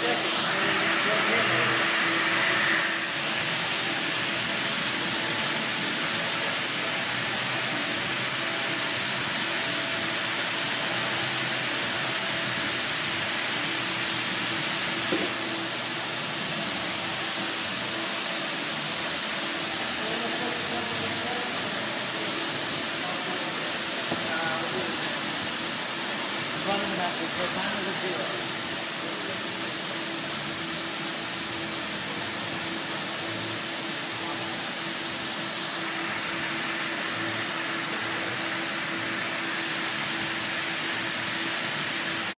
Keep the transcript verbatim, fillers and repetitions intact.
Running back, because mine was a zero.